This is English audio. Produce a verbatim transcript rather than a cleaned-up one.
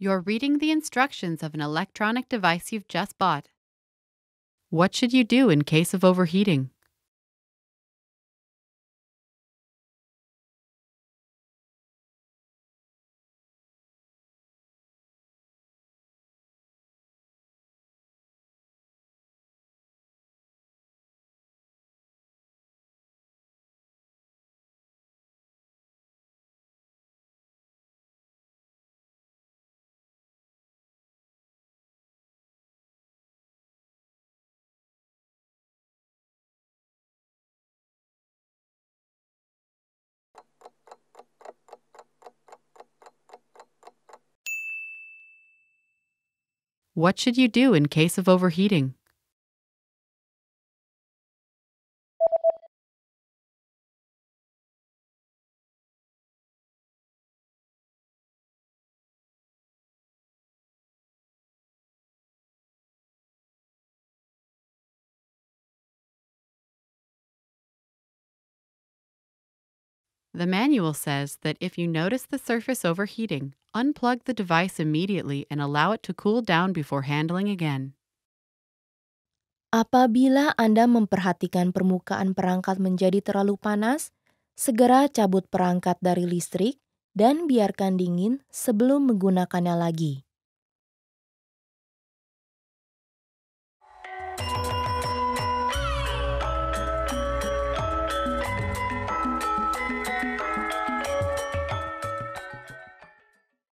You're reading the instructions of an electronic device you've just bought. What should you do in case of overheating? What should you do in case of overheating? The manual says that if you notice the surface overheating, unplug the device immediately and allow it to cool down before handling again. Apabila Anda memperhatikan permukaan perangkat menjadi terlalu panas, segera cabut perangkat dari listrik dan biarkan dingin sebelum menggunakannya lagi.